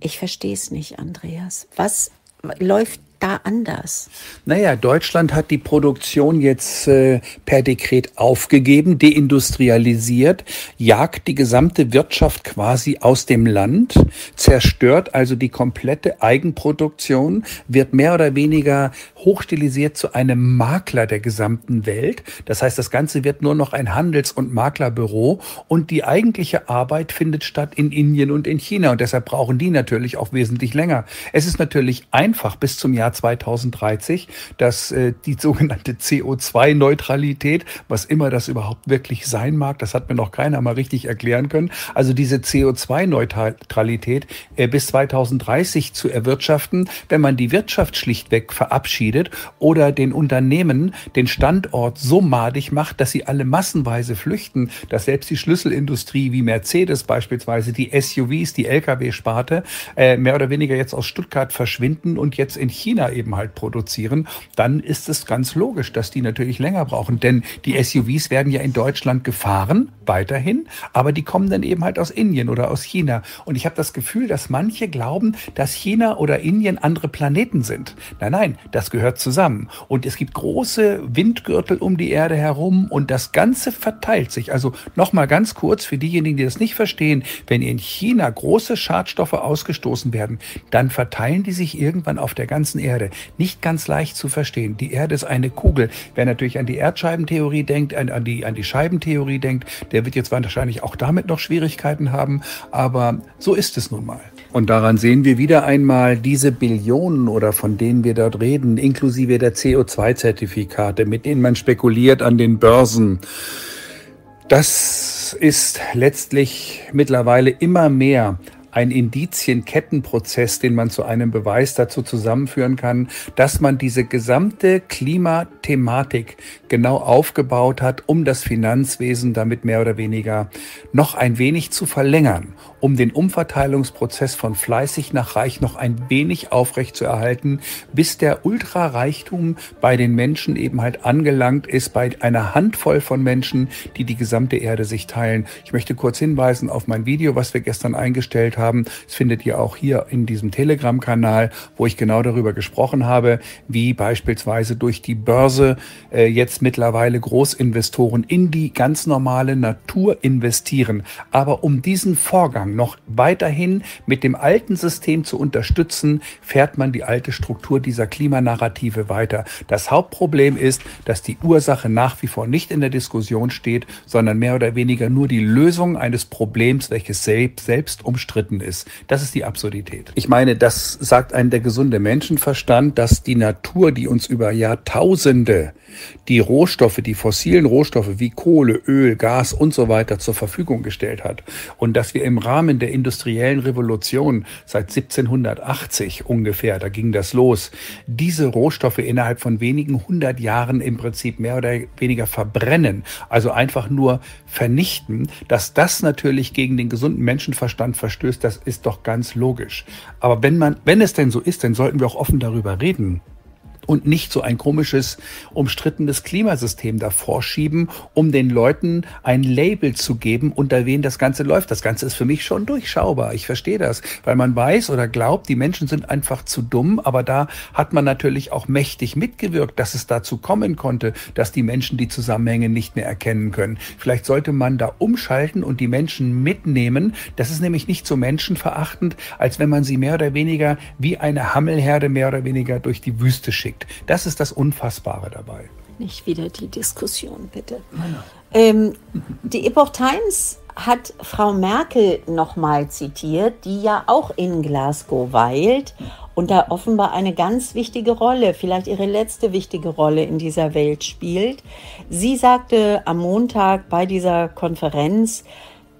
Ich verstehe es nicht, Andreas. Was läuft da anders? Naja, Deutschland hat die Produktion jetzt per Dekret aufgegeben, deindustrialisiert, jagt die gesamte Wirtschaft quasi aus dem Land, zerstört also die komplette Eigenproduktion, wird mehr oder weniger hochstilisiert zu einem Makler der gesamten Welt. Das heißt, das Ganze wird nur noch ein Handels- und Maklerbüro und die eigentliche Arbeit findet statt in Indien und in China und deshalb brauchen die natürlich auch wesentlich länger. Es ist natürlich einfach, bis zum Jahr 2030, dass die sogenannte CO2-Neutralität, was immer das überhaupt wirklich sein mag, das hat mir noch keiner mal richtig erklären können, also diese CO2-Neutralität bis 2030 zu erwirtschaften, wenn man die Wirtschaft schlichtweg verabschiedet oder den Unternehmen den Standort so madig macht, dass sie alle massenweise flüchten, dass selbst die Schlüsselindustrie wie Mercedes beispielsweise, die SUVs, die Lkw-Sparte, mehr oder weniger jetzt aus Stuttgart verschwinden und jetzt in China eben halt produzieren, dann ist es ganz logisch, dass die natürlich länger brauchen. Denn die SUVs werden ja in Deutschland gefahren, weiterhin, aber die kommen dann eben halt aus Indien oder aus China. Und ich habe das Gefühl, dass manche glauben, dass China oder Indien andere Planeten sind. Nein, nein, das gehört zusammen. Und es gibt große Windgürtel um die Erde herum und das Ganze verteilt sich. Also nochmal ganz kurz für diejenigen, die das nicht verstehen, wenn in China große Schadstoffe ausgestoßen werden, dann verteilen die sich irgendwann auf der ganzen Erde. Nicht ganz leicht zu verstehen. Die Erde ist eine Kugel. Wer natürlich an die Erdscheibentheorie denkt, an die Scheibentheorie denkt, der wird jetzt wahrscheinlich auch damit noch Schwierigkeiten haben. Aber so ist es nun mal. Und daran sehen wir wieder einmal diese Billionen, oder von denen wir dort reden, inklusive der CO2-Zertifikate, mit denen man spekuliert an den Börsen. Das ist letztlich mittlerweile immer mehr ein Indizienkettenprozess, den man zu einem Beweis dazu zusammenführen kann, dass man diese gesamte Klimathematik genau aufgebaut hat, um das Finanzwesen damit mehr oder weniger noch ein wenig zu verlängern, um den Umverteilungsprozess von fleißig nach reich noch ein wenig aufrechtzuerhalten, bis der Ultrareichtum bei den Menschen eben halt angelangt ist, bei einer Handvoll von Menschen, die die gesamte Erde sich teilen. Ich möchte kurz hinweisen auf mein Video, was wir gestern eingestellt haben. Das findet ihr auch hier in diesem Telegram-Kanal, wo ich genau darüber gesprochen habe, wie beispielsweise durch die Börse jetzt mittlerweile Großinvestoren in die ganz normale Natur investieren. Aber um diesen Vorgang noch weiterhin mit dem alten System zu unterstützen, fährt man die alte Struktur dieser Klimanarrative weiter. Das Hauptproblem ist, dass die Ursache nach wie vor nicht in der Diskussion steht, sondern mehr oder weniger nur die Lösung eines Problems, welches selbst umstritten ist. Das ist die Absurdität. Ich meine, das sagt einem der gesunde Menschenverstand, dass die Natur, die uns über Jahrtausende die Rohstoffe, die fossilen Rohstoffe wie Kohle, Öl, Gas und so weiter zur Verfügung gestellt hat und dass wir im Rahmen der industriellen Revolution seit 1780 ungefähr, da ging das los, diese Rohstoffe innerhalb von wenigen 100 Jahren im Prinzip mehr oder weniger verbrennen, also einfach nur vernichten, dass das natürlich gegen den gesunden Menschenverstand verstößt, das ist doch ganz logisch. Aber wenn es denn so ist, dann sollten wir auch offen darüber reden und nicht so ein komisches, umstrittenes Klimasystem davor schieben, um den Leuten ein Label zu geben, unter wen das Ganze läuft. Das Ganze ist für mich schon durchschaubar. Ich verstehe das, weil man weiß oder glaubt, die Menschen sind einfach zu dumm. Aber da hat man natürlich auch mächtig mitgewirkt, dass es dazu kommen konnte, dass die Menschen die Zusammenhänge nicht mehr erkennen können. Vielleicht sollte man da umschalten und die Menschen mitnehmen. Das ist nämlich nicht so menschenverachtend, als wenn man sie mehr oder weniger wie eine Hammelherde mehr oder weniger durch die Wüste schickt. Das ist das Unfassbare dabei. Nicht wieder die Diskussion, bitte. Ja. Die Epoch Times hat Frau Merkel nochmal zitiert, die ja auch in Glasgow weilt und da offenbar eine ganz wichtige Rolle, vielleicht ihre letzte wichtige Rolle in dieser Welt spielt. Sie sagte am Montag bei dieser Konferenz,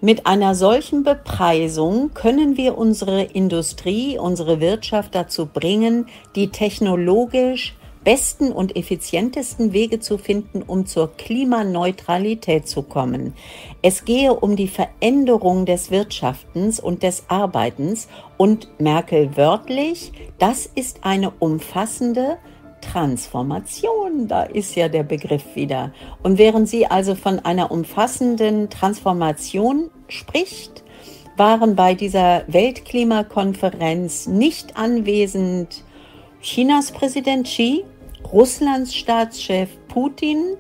mit einer solchen Bepreisung können wir unsere Industrie, unsere Wirtschaft dazu bringen, die technologisch besten und effizientesten Wege zu finden, um zur Klimaneutralität zu kommen. Es gehe um die Veränderung des Wirtschaftens und des Arbeitens und Merkel wörtlich, das ist eine umfassende Transformation, da ist ja der Begriff wieder. Und während sie also von einer umfassenden Transformation spricht, waren bei dieser Weltklimakonferenz nicht anwesend Chinas Präsident Xi, Russlands Staatschef Putin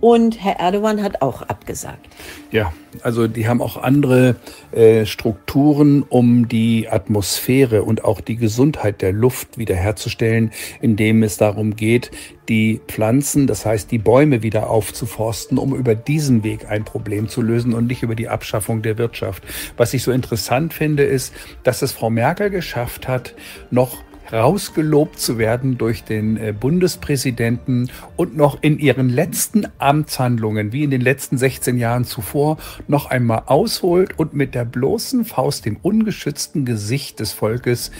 und Herr Erdogan hat auch abgesagt. Ja, also die haben auch andere Strukturen, um die Atmosphäre und auch die Gesundheit der Luft wiederherzustellen, indem es darum geht, die Pflanzen, das heißt die Bäume wieder aufzuforsten, um über diesen Weg ein Problem zu lösen und nicht über die Abschaffung der Wirtschaft. Was ich so interessant finde, ist, dass es Frau Merkel geschafft hat, noch rausgelobt zu werden durch den Bundespräsidenten und noch in ihren letzten Amtshandlungen, wie in den letzten 16 Jahren zuvor, noch einmal ausholt und mit der bloßen Faust dem ungeschützten Gesicht des Volkes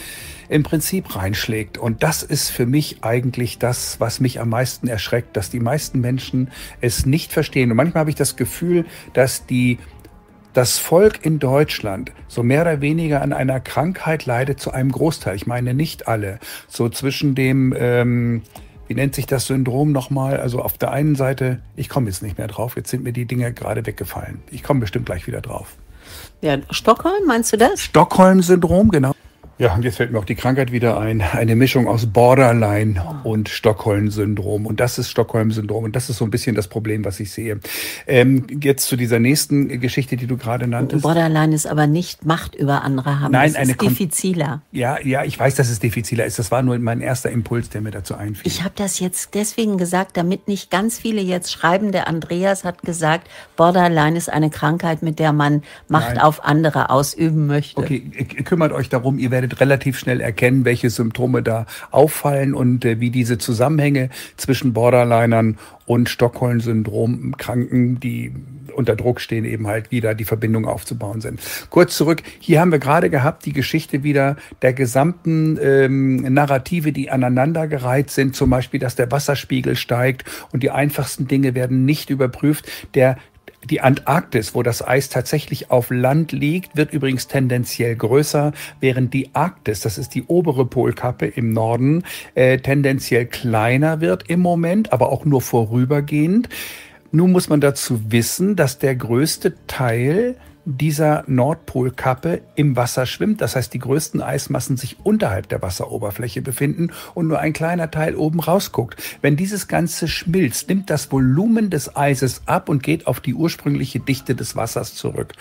im Prinzip reinschlägt. Und das ist für mich eigentlich das, was mich am meisten erschreckt, dass die meisten Menschen es nicht verstehen. Und manchmal habe ich das Gefühl, dass das Volk in Deutschland so mehr oder weniger an einer Krankheit leidet, zu einem Großteil. Ich meine nicht alle. So zwischen dem, wie nennt sich das Syndrom nochmal? Also auf der einen Seite, ich komme jetzt nicht mehr drauf, jetzt sind mir die Dinge gerade weggefallen. Ich komme bestimmt gleich wieder drauf. Ja, Stockholm, meinst du das? Stockholm-Syndrom, genau. Ja, und jetzt fällt mir auch die Krankheit wieder ein. Eine Mischung aus Borderline und Stockholm-Syndrom. Und das ist Stockholm-Syndrom. Und das ist so ein bisschen das Problem, was ich sehe. Jetzt zu dieser nächsten Geschichte, die du gerade nanntest. Borderline ist aber nicht Macht über andere haben. Nein, das ist diffiziler. Ja, ich weiß, dass es diffiziler ist. Das war nur mein erster Impuls, der mir dazu einfiel. Ich habe das jetzt deswegen gesagt, damit nicht ganz viele jetzt schreiben. Der Andreas hat gesagt, Borderline ist eine Krankheit, mit der man Macht auf andere ausüben möchte. Okay, kümmert euch darum. Ihr werdet relativ schnell erkennen, welche Symptome da auffallen und wie diese Zusammenhänge zwischen Borderlinern und Stockholm-Syndrom-Kranken, die unter Druck stehen, eben halt wieder die Verbindung aufzubauen sind. Kurz zurück, hier haben wir gerade gehabt die Geschichte wieder der gesamten Narrative, die aneinandergereiht sind, zum Beispiel, dass der Wasserspiegel steigt und die einfachsten Dinge werden nicht überprüft. Die Antarktis, wo das Eis tatsächlich auf Land liegt, wird übrigens tendenziell größer, während die Arktis, das ist die obere Polkappe im Norden, tendenziell kleiner wird im Moment, aber auch nur vorübergehend. Nun muss man dazu wissen, dass der größte Teil dieser Nordpolkappe im Wasser schwimmt. Das heißt, die größten Eismassen sich unterhalb der Wasseroberfläche befinden und nur ein kleiner Teil oben rausguckt. Wenn dieses Ganze schmilzt, nimmt das Volumen des Eises ab und geht auf die ursprüngliche Dichte des Wassers zurück.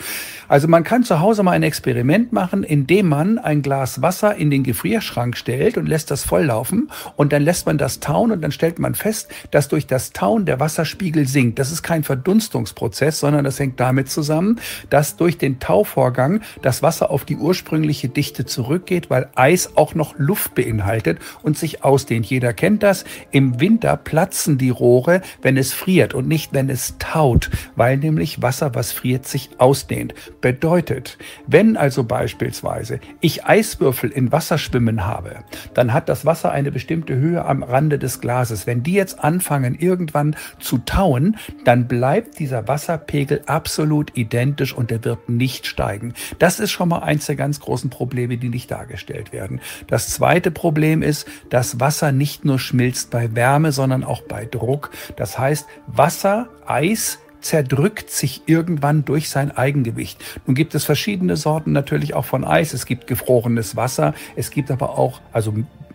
Also man kann zu Hause mal ein Experiment machen, indem man ein Glas Wasser in den Gefrierschrank stellt und lässt das volllaufen und dann lässt man das tauen und dann stellt man fest, dass durch das Tauen der Wasserspiegel sinkt. Das ist kein Verdunstungsprozess, sondern das hängt damit zusammen, dass durch den Tauvorgang das Wasser auf die ursprüngliche Dichte zurückgeht, weil Eis auch noch Luft beinhaltet und sich ausdehnt. Jeder kennt das. Im Winter platzen die Rohre, wenn es friert und nicht, wenn es taut, weil nämlich Wasser, was friert, sich ausdehnt. Bedeutet, wenn also beispielsweise ich Eiswürfel in Wasser schwimmen habe, dann hat das Wasser eine bestimmte Höhe am Rande des Glases. Wenn die jetzt anfangen, irgendwann zu tauen, dann bleibt dieser Wasserpegel absolut identisch und der wird nicht steigen. Das ist schon mal eins der ganz großen Probleme, die nicht dargestellt werden. Das zweite Problem ist, dass Wasser nicht nur schmilzt bei Wärme, sondern auch bei Druck. Das heißt, Wasser, Eis zerdrückt sich irgendwann durch sein Eigengewicht. Nun gibt es verschiedene Sorten natürlich auch von Eis. Es gibt gefrorenes Wasser, es gibt aber auch, also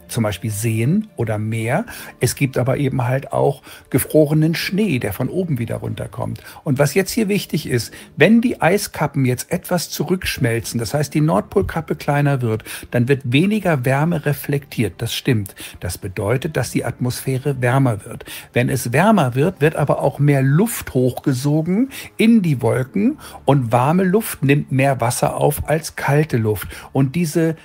zum Beispiel Seen oder Meer. Es gibt aber eben halt auch gefrorenen Schnee, der von oben wieder runterkommt. Und was jetzt hier wichtig ist, wenn die Eiskappen jetzt etwas zurückschmelzen, das heißt die Nordpolkappe kleiner wird, dann wird weniger Wärme reflektiert. Das stimmt. Das bedeutet, dass die Atmosphäre wärmer wird. Wenn es wärmer wird, wird aber auch mehr Luft hochgesogen in die Wolken und warme Luft nimmt mehr Wasser auf als kalte Luft. Und diese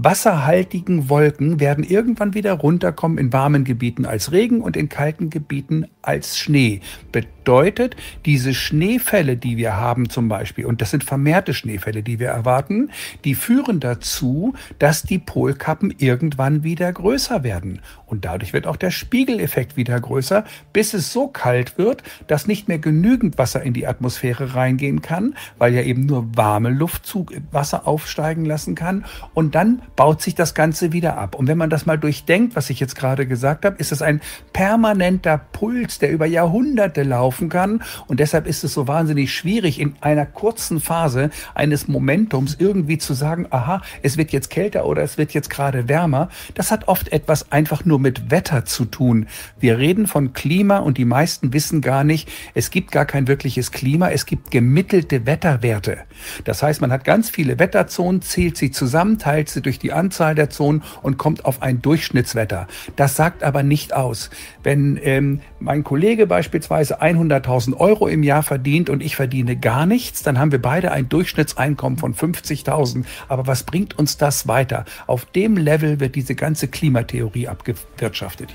wasserhaltigen Wolken werden irgendwann wieder runterkommen in warmen Gebieten als Regen und in kalten Gebieten als Schnee. Bedeutet, diese Schneefälle, die wir haben zum Beispiel, und das sind vermehrte Schneefälle, die wir erwarten, die führen dazu, dass die Polkappen irgendwann wieder größer werden. Und dadurch wird auch der Spiegeleffekt wieder größer, bis es so kalt wird, dass nicht mehr genügend Wasser in die Atmosphäre reingehen kann, weil ja eben nur warme Luft zu Wasser aufsteigen lassen kann. Und dann baut sich das Ganze wieder ab. Und wenn man das mal durchdenkt, was ich jetzt gerade gesagt habe, ist es ein permanenter Puls, Prozess, der über Jahrhunderte laufen kann. Und deshalb ist es so wahnsinnig schwierig, in einer kurzen Phase eines Momentums irgendwie zu sagen, aha, es wird jetzt kälter oder es wird jetzt gerade wärmer. Das hat oft etwas einfach nur mit Wetter zu tun. Wir reden von Klima und die meisten wissen gar nicht, es gibt gar kein wirkliches Klima, es gibt gemittelte Wetterwerte. Das heißt, man hat ganz viele Wetterzonen, zählt sie zusammen, teilt sie durch die Anzahl der Zonen und kommt auf ein Durchschnittswetter. Das sagt aber nicht aus. Wenn mein Kollege beispielsweise 100.000 € im Jahr verdient und ich verdiene gar nichts, dann haben wir beide ein Durchschnittseinkommen von 50.000. Aber was bringt uns das weiter? Auf dem Level wird diese ganze Klimatheorie abgewirtschaftet.